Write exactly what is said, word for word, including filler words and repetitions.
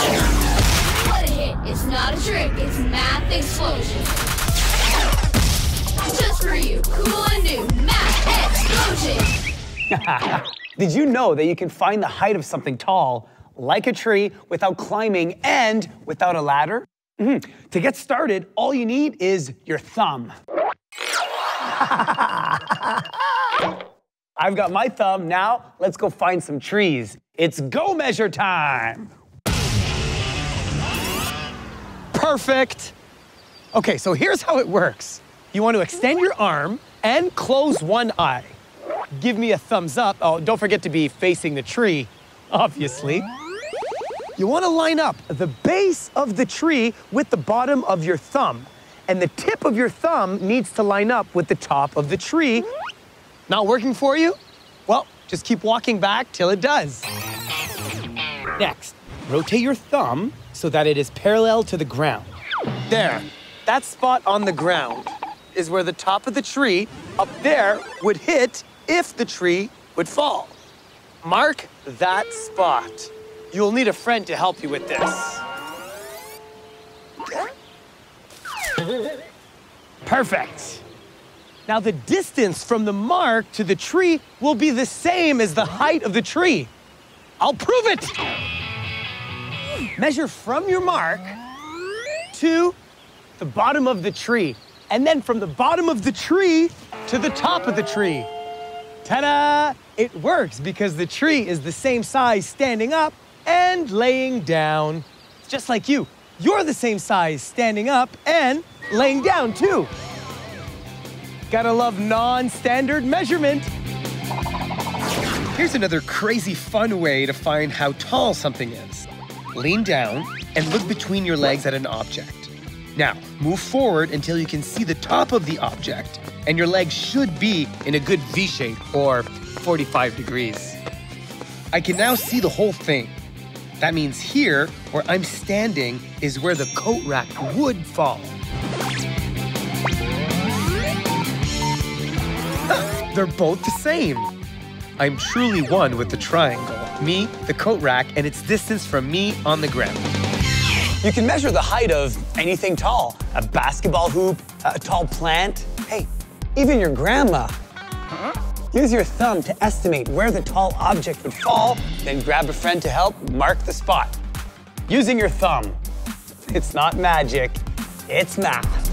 What a hit! It's not a trick, it's Math Explosion. Just for you, cool and new, Math Explosion! Did you know that you can find the height of something tall, like a tree, without climbing and without a ladder? Mm-hmm. To get started, all you need is your thumb. I've got my thumb. Now, let's go find some trees. It's go measure time. Perfect. Okay, so here's how it works. You want to extend your arm and close one eye. Give me a thumbs up. Oh, don't forget to be facing the tree, obviously. You want to line up the base of the tree with the bottom of your thumb. And the tip of your thumb needs to line up with the top of the tree. Not working for you? Well, just keep walking back till it does. Next, rotate your thumb so that it is parallel to the ground. There, that spot on the ground is where the top of the tree up there would hit if the tree would fall. Mark that spot. You'll need a friend to help you with this. Perfect. Now the distance from the mark to the tree will be the same as the height of the tree. I'll prove it. Measure from your mark to the bottom of the tree, and then from the bottom of the tree to the top of the tree. Ta-da! It works because the tree is the same size standing up and laying down. It's just like you. You're the same size standing up and laying down too. Gotta love non-standard measurement. Here's another crazy fun way to find how tall something is. Lean down and look between your legs at an object. Now, move forward until you can see the top of the object, and your legs should be in a good V shape or forty-five degrees. I can now see the whole thing. That means here, where I'm standing, is where the coat rack would fall. They're both the same. I'm truly one with the triangle. Me, the coat rack, and its distance from me on the ground. You can measure the height of anything tall. A basketball hoop, a tall plant. Hey, even your grandma. Use your thumb to estimate where the tall object would fall, then grab a friend to help mark the spot. Using your thumb. It's not magic, it's math.